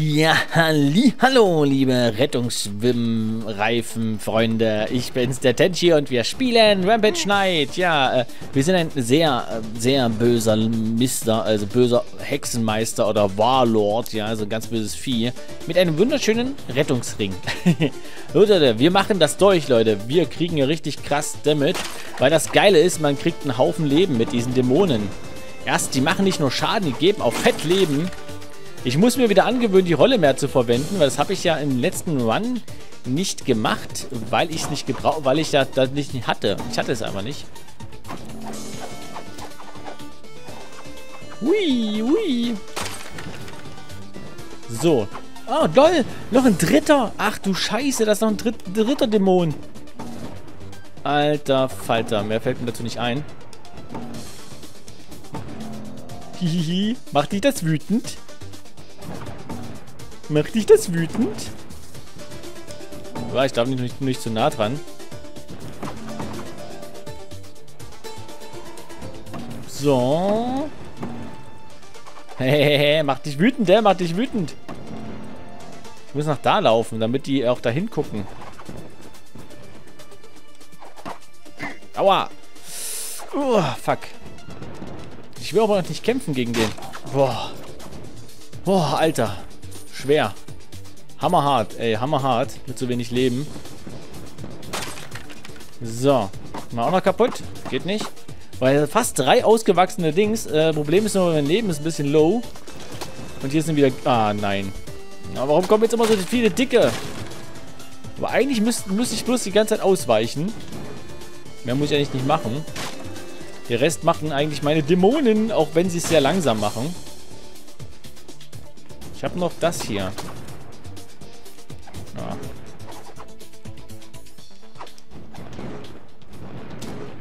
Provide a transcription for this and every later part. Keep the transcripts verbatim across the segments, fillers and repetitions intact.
Ja, halli, hallo, liebe Rettungsschwimmreifen-Freunde. Ich bin's, der Tenchi, und wir spielen Rampage Night. Ja, äh, wir sind ein sehr, sehr böser Mister, also böser Hexenmeister oder Warlord, ja, also ein ganz böses Vieh, mit einem wunderschönen Rettungsring. Wir machen das durch, Leute. Wir kriegen ja richtig krass damit, weil das Geile ist, man kriegt einen Haufen Leben mit diesen Dämonen. Erst, die machen nicht nur Schaden, die geben auch fett Leben. Ich muss mir wieder angewöhnen, die Rolle mehr zu verwenden, weil das habe ich ja im letzten Run nicht gemacht, weil ich es nicht gebraucht, weil ich das, das nicht hatte. Ich hatte es einfach nicht. Hui, hui. So. Oh, lol. Noch ein dritter. Ach du Scheiße, das ist noch ein dritt, dritter Dämon. Alter Falter. Mehr fällt mir dazu nicht ein. Hihihi. Macht dich das wütend? Macht dich das wütend? Ich darf nicht, nicht, nicht zu nah dran. So. Hehehe, mach dich wütend, der macht dich wütend. Ich muss nach da laufen, damit die auch da hingucken. Aua. Oh, fuck. Ich will aber noch nicht kämpfen gegen den. Boah. Boah, Alter. Schwer. Hammerhart, ey, hammerhart. Mit so wenig Leben. So. Mal auch noch kaputt. Geht nicht. Weil fast drei ausgewachsene Dings. Äh, Problem ist nur, mein Leben ist ein bisschen low. Und hier sind wieder... Ah, nein. Na, warum kommen jetzt immer so viele Dicke? Aber eigentlich müsste müsst ich bloß die ganze Zeit ausweichen. Mehr muss ich eigentlich nicht machen. Der Rest machen eigentlich meine Dämonen, auch wenn sie es sehr langsam machen. Ich habe noch das hier. Ah.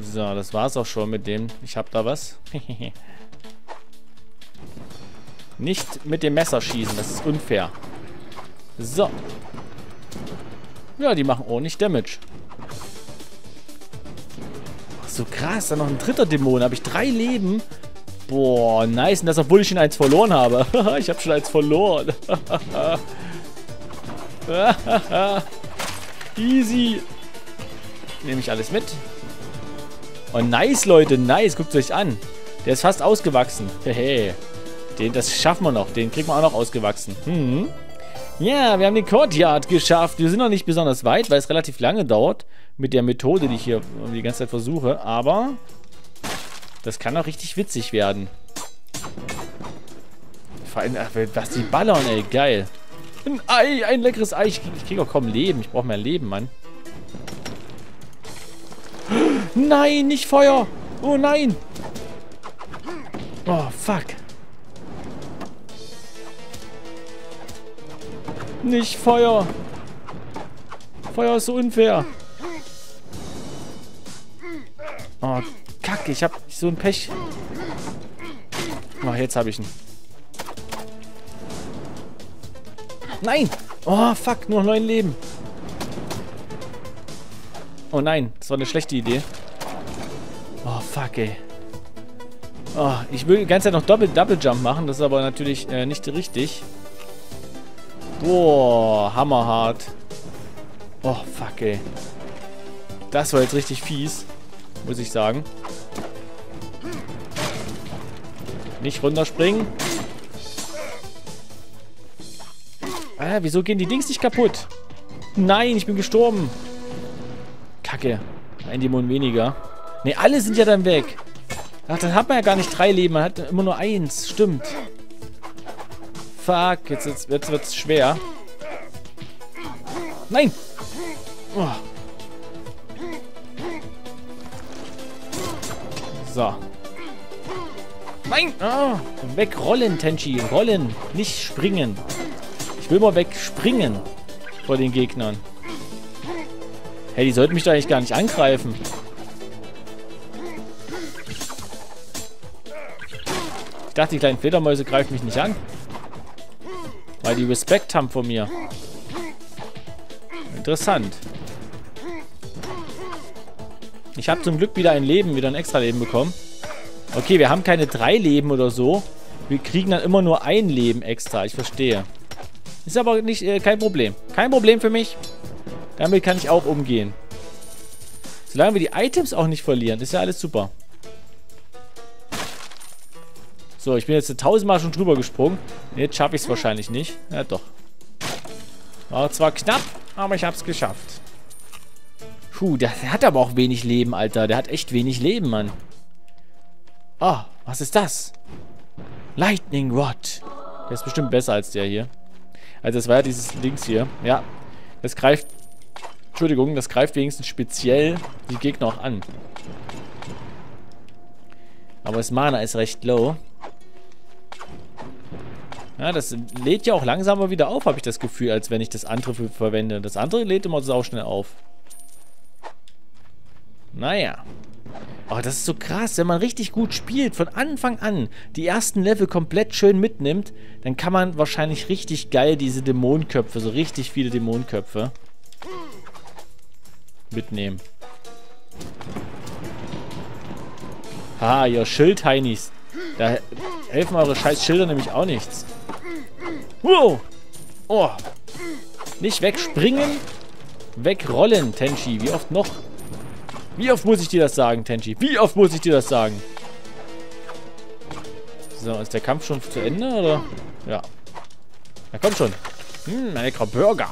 So, das war's auch schon mit dem. Ich habe da was. Nicht mit dem Messer schießen, das ist unfair. So. Ja, die machen ordentlich Damage. Ach, so krass, da noch ein dritter Dämon. Da habe ich drei Leben. Boah, nice. Und das, obwohl ich schon eins verloren habe. Ich habe schon eins verloren. Easy. Nehme ich alles mit. Oh, nice, Leute. Nice. Guckt euch an. Der ist fast ausgewachsen. Hehe. Den, das schaffen wir noch. Den kriegen wir auch noch ausgewachsen. Hm. Ja, wir haben den Courtyard geschafft. Wir sind noch nicht besonders weit, weil es relativ lange dauert. Mit der Methode, die ich hier die ganze Zeit versuche. Aber... das kann auch richtig witzig werden. Vor allem, ach, was die ballern, ey. Geil. Ein Ei, ein leckeres Ei. Ich, ich kriege auch kaum Leben. Ich brauche mehr Leben, Mann. Nein, nicht Feuer. Oh, nein. Oh, fuck. Nicht Feuer. Feuer ist so unfair. Oh, Kacke, ich hab so ein Pech. Oh, jetzt hab ich ihn. Nein! Oh, fuck, nur neun Leben. Oh nein, das war eine schlechte Idee. Oh, fuck, ey. Oh, ich will die ganze Zeit noch Double-Double-Jump machen, das ist aber natürlich äh, nicht richtig. Boah, hammerhart. Oh, fuck, ey. Das war jetzt richtig fies, muss ich sagen. Nicht runterspringen. Ah, wieso gehen die Dings nicht kaputt? Nein, ich bin gestorben. Kacke. Ein Dämon weniger. Ne, alle sind ja dann weg. Ach, dann hat man ja gar nicht drei Leben. Man hat immer nur eins. Stimmt. Fuck, jetzt, jetzt, jetzt wird's schwer. Nein. Oh. So. Nein! Oh, wegrollen, Tenchi. Rollen, nicht springen. Ich will mal wegspringen vor den Gegnern. Hey, die sollten mich doch eigentlich gar nicht angreifen. Ich dachte, die kleinen Fledermäuse greifen mich nicht an. Weil die Respekt haben vor mir. Interessant. Ich habe zum Glück wieder ein Leben, wieder ein extra Leben bekommen. Okay, wir haben keine drei Leben oder so. Wir kriegen dann immer nur ein Leben extra. Ich verstehe. Ist aber nicht äh, kein Problem. Kein Problem für mich. Damit kann ich auch umgehen. Solange wir die Items auch nicht verlieren, ist ja alles super. So, ich bin jetzt tausendmal schon drüber gesprungen. Jetzt schaffe ich es wahrscheinlich nicht. Ja, doch. War zwar knapp, aber ich habe es geschafft. Puh, der hat aber auch wenig Leben, Alter. Der hat echt wenig Leben, Mann. Ah, oh, was ist das? Lightning Rod. Der ist bestimmt besser als der hier. Also das war ja dieses Dings hier. Ja, das greift... Entschuldigung, das greift wenigstens speziell die Gegner auch an. Aber das Mana ist recht low. Ja, das lädt ja auch langsamer wieder auf, habe ich das Gefühl, als wenn ich das andere verwende. Das andere lädt immer sau schnell auf. Naja. Oh, das ist so krass, wenn man richtig gut spielt, von Anfang an die ersten Level komplett schön mitnimmt, dann kann man wahrscheinlich richtig geil diese Dämonenköpfe, so richtig viele Dämonenköpfe mitnehmen. Ah, ihr Schild-Heinis. Da helfen eure scheiß Schilder nämlich auch nichts. Wow. Oh. Nicht wegspringen, wegrollen, Tenchi. Wie oft noch? Wie oft muss ich dir das sagen, Tenchi? Wie oft muss ich dir das sagen? So, ist der Kampf schon zu Ende, oder? Ja. Na komm schon. Hm, ein leckerer Burger.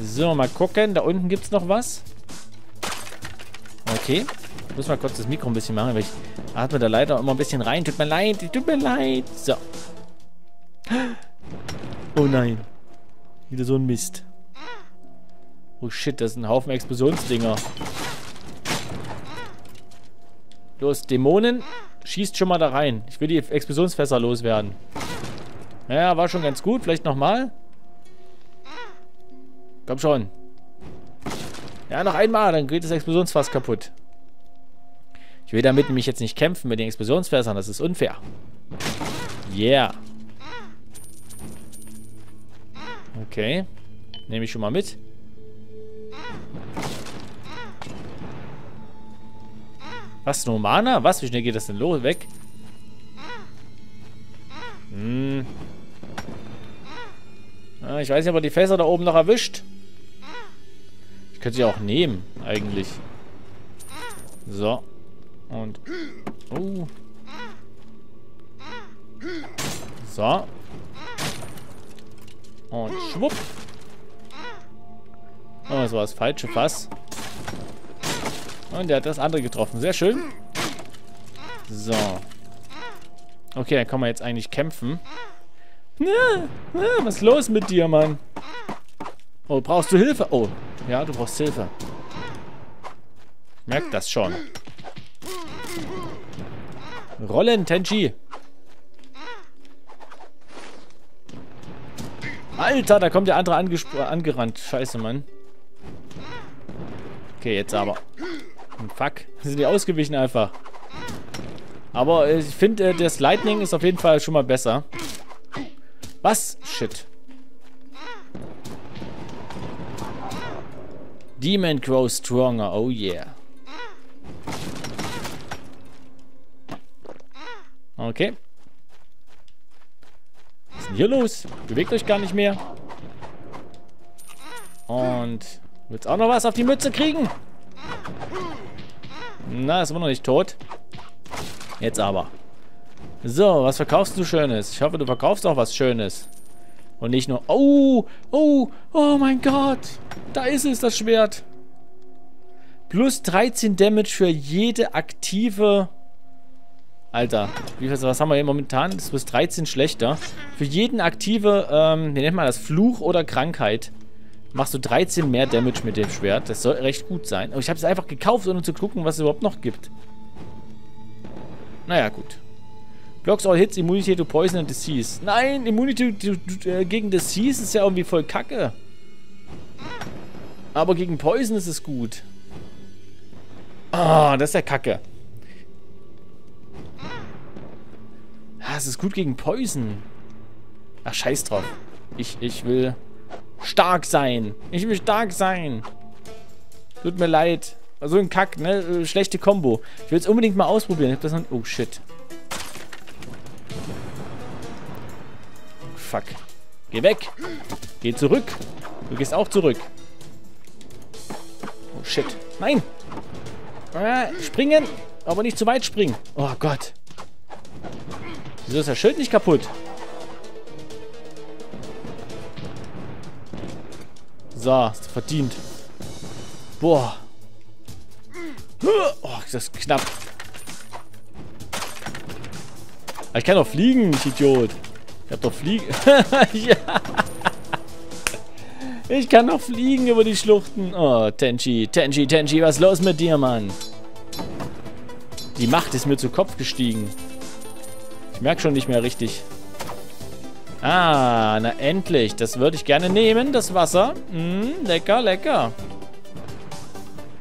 So, mal gucken. Da unten gibt es noch was. Okay. Ich muss mal kurz das Mikro ein bisschen machen, weil ich atme da leider immer ein bisschen rein. Tut mir leid, tut mir leid. So. Oh nein. Wieder so ein Mist. Oh shit, das ist ein Haufen Explosionsdinger. Los, Dämonen, schießt schon mal da rein. Ich will die Explosionsfässer loswerden. Naja, war schon ganz gut. Vielleicht nochmal. Komm schon. Ja, noch einmal, dann geht das Explosionsfass kaputt. Ich will damit nämlich jetzt nicht kämpfen mit den Explosionsfässern. Das ist unfair. Yeah. Okay. Nehme ich schon mal mit. Was, nur Mana? Was? Wie schnell geht das denn los? Weg. Hm. Ah, ich weiß nicht, ob er die Fässer da oben noch erwischt. Ich könnte sie auch nehmen, eigentlich. So. Und. Oh. So. Und schwupp. Oh, das war das falsche Fass. Und der hat das andere getroffen. Sehr schön. So. Okay, dann kann man jetzt eigentlich kämpfen. Ja, ja, was ist los mit dir, Mann? Oh, brauchst du Hilfe? Oh, ja, du brauchst Hilfe. Ich merke das schon. Rollen, Tenchi. Alter, da kommt der andere angerannt. Scheiße, Mann. Okay, jetzt aber. Fuck, sind die ausgewichen einfach. Aber ich finde, das Lightning ist auf jeden Fall schon mal besser. Was? Shit. Demon grows stronger. Oh yeah. Okay. Was ist denn hier los? Bewegt euch gar nicht mehr. Und... Willst auch noch was auf die Mütze kriegen? Na, ist immer noch nicht tot. Jetzt aber. So, was verkaufst du Schönes? Ich hoffe, du verkaufst auch was Schönes. Und nicht nur... Oh, oh, oh mein Gott. Da ist es, das Schwert. Plus dreizehn Damage für jede aktive... Alter, wie viel, was haben wir hier momentan? Das ist plus dreizehn schlechter. Für jeden aktive, ähm, wie nennt man das? Fluch oder Krankheit. Machst du dreizehn mehr Damage mit dem Schwert. Das soll recht gut sein. Aber ich habe es einfach gekauft, ohne zu gucken, was es überhaupt noch gibt. Naja, gut. Blocks all hits, immunity to poison and disease. Nein, immunity to, to, äh, gegen disease ist ja irgendwie voll kacke. Aber gegen poison ist es gut. Ah, oh, das ist ja kacke. Ah, es ist gut gegen poison. Ach, scheiß drauf. Ich, ich will... Stark sein. Ich will stark sein. Tut mir leid. So ein Kack, ne? Schlechte Kombo. Ich will es unbedingt mal ausprobieren. Ich hab das noch... Oh, shit. Fuck. Geh weg. Geh zurück. Du gehst auch zurück. Oh, shit. Nein. Ah, springen. Aber nicht zu weit springen. Oh Gott. Wieso ist das Schild nicht kaputt? So, hast du verdient. Boah. Oh, das ist knapp. Ich kann doch fliegen, ich Idiot. Ich hab doch fliegen. Ja. Ich kann doch fliegen über die Schluchten. Oh, Tenchi, Tenchi, Tenchi, was ist los mit dir, Mann? Die Macht ist mir zu Kopf gestiegen. Ich merke schon nicht mehr richtig. Ah, na endlich. Das würde ich gerne nehmen, das Wasser. Mm, lecker, lecker.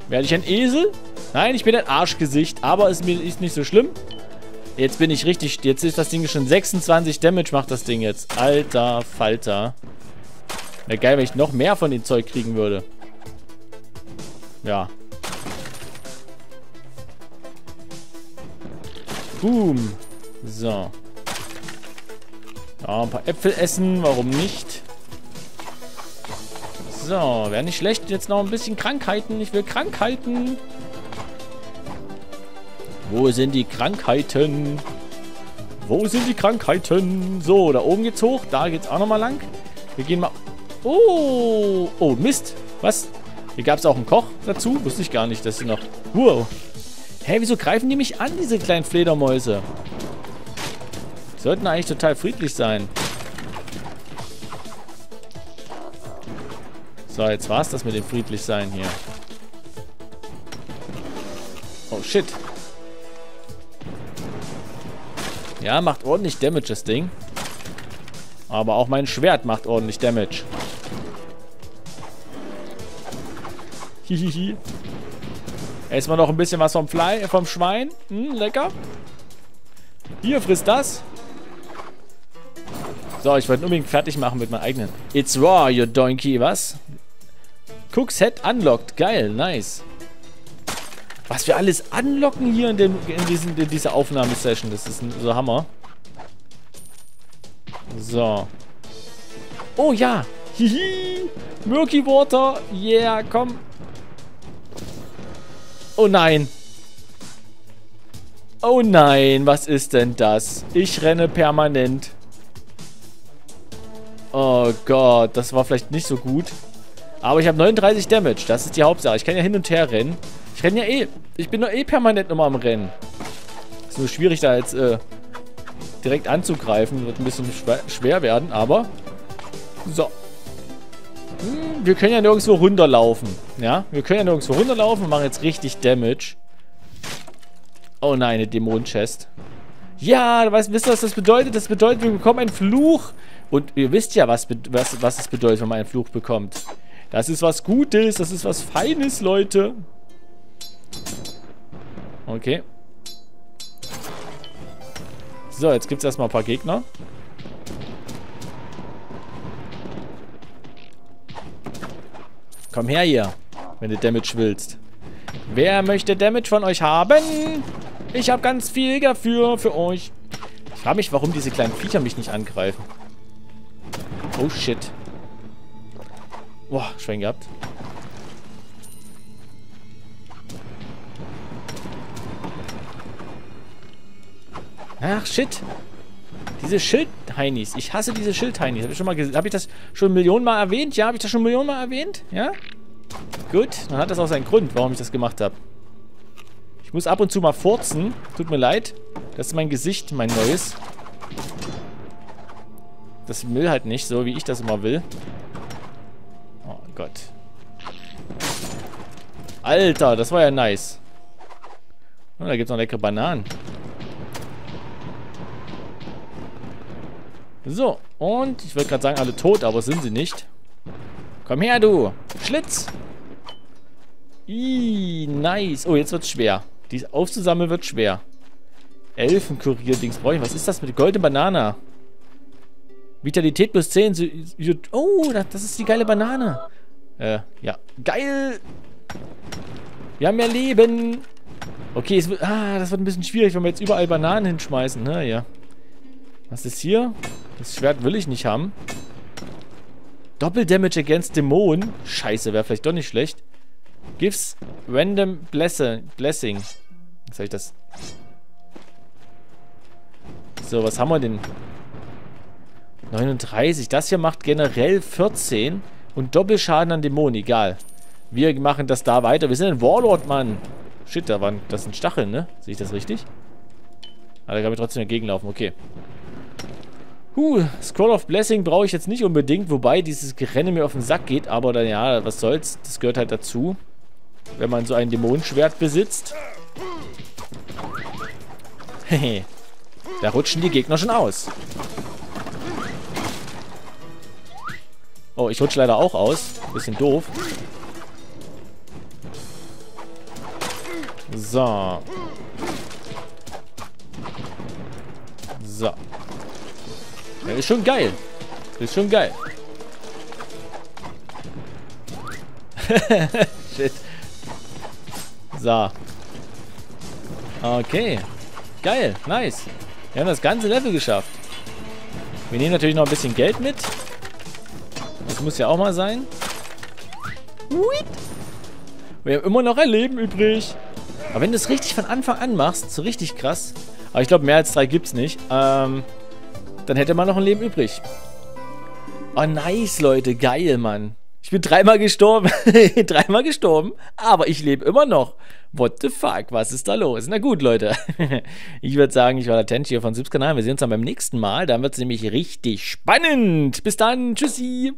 Werde ich ein Esel? Nein, ich bin ein Arschgesicht, aber es ist nicht so schlimm. Jetzt bin ich richtig... Jetzt ist das Ding schon sechsundzwanzig Damage, macht das Ding jetzt. Alter Falter. Wäre geil, wenn ich noch mehr von dem Zeug kriegen würde. Ja. Boom. So. Ja, ein paar Äpfel essen, warum nicht? So, wäre nicht schlecht. Jetzt noch ein bisschen Krankheiten. Ich will Krankheiten. Wo sind die Krankheiten? Wo sind die Krankheiten? So, da oben geht's hoch. Da geht's auch nochmal lang. Wir gehen mal... Oh! Oh, Mist. Was? Hier gab's auch einen Koch dazu? Wusste ich gar nicht, dass sie noch... Wow. Hä, wieso greifen die mich an, diese kleinen Fledermäuse? Die sollten eigentlich total friedlich sein. So, jetzt war's das mit dem friedlich sein hier. Oh, shit. Ja, macht ordentlich Damage, das Ding. Aber auch mein Schwert macht ordentlich Damage. Hihihi. Erstmal noch ein bisschen was vom Fly, vom Schwein. Hm, lecker. Hier, frisst das. So, ich wollte unbedingt fertig machen mit meinem eigenen. It's raw, you donkey, was? Cook's Head unlocked. Geil, nice. Was wir alles anlocken hier in, dem, in, diesen, in dieser Aufnahmesession. Das ist so Hammer. So. Oh ja. Hihi. Milky Water. Yeah, komm. Oh nein. Oh nein, was ist denn das? Ich renne permanent. Oh Gott, das war vielleicht nicht so gut. Aber ich habe neununddreißig Damage. Das ist die Hauptsache. Ich kann ja hin und her rennen. Ich renne ja eh. Ich bin doch eh permanent nochmal am Rennen. Ist nur schwierig, da jetzt äh, direkt anzugreifen. Wird ein bisschen schwer werden, aber... So. Hm, wir können ja nirgendwo runterlaufen. Ja, wir können ja nirgendwo runterlaufen und machen jetzt richtig Damage. Oh nein, eine Dämonen-Chest. Ja, weißt, wisst ihr, was das bedeutet? Das bedeutet, wir bekommen einen Fluch. Und ihr wisst ja, was, was, was es bedeutet, wenn man einen Fluch bekommt. Das ist was Gutes, das ist was Feines, Leute. Okay. So, jetzt gibt es erstmal ein paar Gegner. Komm her hier, wenn du Damage willst. Wer möchte Damage von euch haben? Ich habe ganz viel dafür für euch. Ich frage mich, warum diese kleinen Viecher mich nicht angreifen. Oh shit. Boah, Schwein gehabt. Ach, shit. Diese Schildheinis. Ich hasse diese Schildheinis. Habe ich, schon mal hab ich das schon Millionen Mal erwähnt? Ja, habe ich das schon Millionen Mal erwähnt? Ja? Gut, dann hat das auch seinen Grund, warum ich das gemacht habe. Ich muss ab und zu mal furzen. Tut mir leid. Das ist mein Gesicht, mein neues. Das will halt nicht, so wie ich das immer will. Oh Gott. Alter, das war ja nice. Oh, da gibt es noch leckere Bananen. So, und ich wollte gerade sagen, alle tot, aber sind sie nicht. Komm her, du. Schlitz. Ih, nice. Oh, jetzt wird's schwer. Dies aufzusammeln wird schwer. Elfenkurier-Dings brauche ich. Was ist das mit goldene Banane? Vitalität plus zehn. Oh, das ist die geile Banane. Äh, ja. Geil. Wir haben ja Leben. Okay, es wird, ah, das wird ein bisschen schwierig, wenn wir jetzt überall Bananen hinschmeißen. Na ja. Was ist hier? Das Schwert will ich nicht haben. Doppel-Damage against Dämonen. Scheiße, wäre vielleicht doch nicht schlecht. Gives random blessing. Jetzt habe ich das. So, was haben wir denn? neununddreißig. Das hier macht generell vierzehn. Und Doppelschaden an Dämonen. Egal. Wir machen das da weiter. Wir sind ein Warlord, Mann. Shit, da waren, das sind Stacheln, ne? Sehe ich das richtig? Ah, da kann ich trotzdem entgegenlaufen. Okay. Huh, Scroll of Blessing brauche ich jetzt nicht unbedingt. Wobei dieses Gerenne mir auf den Sack geht. Aber dann ja, was soll's. Das gehört halt dazu. Wenn man so ein Dämonenschwert besitzt. Hehe. Da rutschen die Gegner schon aus. Oh, ich rutsche leider auch aus. Bisschen doof. So. So. Ja, ist schon geil. Ist schon geil. Shit. So. Okay. Geil. Nice. Wir haben das ganze Level geschafft. Wir nehmen natürlich noch ein bisschen Geld mit. Das muss ja auch mal sein. Wir haben immer noch ein Leben übrig. Aber wenn du es richtig von Anfang an machst, so richtig krass. Aber ich glaube, mehr als drei gibt es nicht. Ähm, dann hätte man noch ein Leben übrig. Oh, nice, Leute. Geil, Mann. Ich bin dreimal gestorben. dreimal gestorben. Aber ich lebe immer noch. What the fuck? Was ist da los? Na gut, Leute. Ich würde sagen, ich war der Tenchi hier von Subskanal. Wir sehen uns dann beim nächsten Mal. Dann wird es nämlich richtig spannend. Bis dann. Tschüssi.